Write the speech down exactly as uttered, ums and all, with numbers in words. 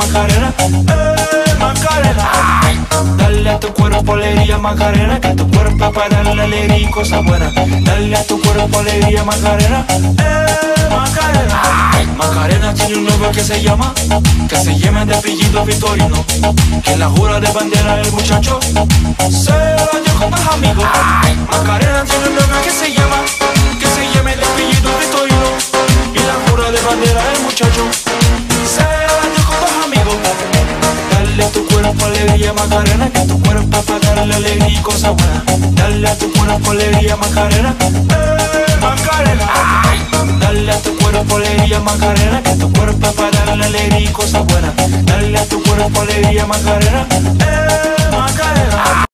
Macarena, eh, Macarena. Dale a tu cuerpo alegría, Macarena, que tu cuerpo para la alegría y cosas buenas. Dale a tu cuerpo alegría, Macarena, eh, Macarena. Macarena tiene un novio que se llama, que se llama de apellido Victorino, que la jura de bandera del muchacho se la dio con más amigos. Macarena tiene un novio que se llama, que se llama de apellido Victorino, y la jura de bandera del muchacho se la dio con más amigos. Dale a tu cuerpo alegría, Macarena, que tu cuerpo es para darle alegría y cosas buenas. Dale a tu cuerpo alegría, Macarena, eh, Macarena. Dale a tu cuerpo alegría, Macarena, que tu cuerpo es para darle alegría y cosas buenas. Dale a tu cuerpo alegría, Macarena, eh, Macarena.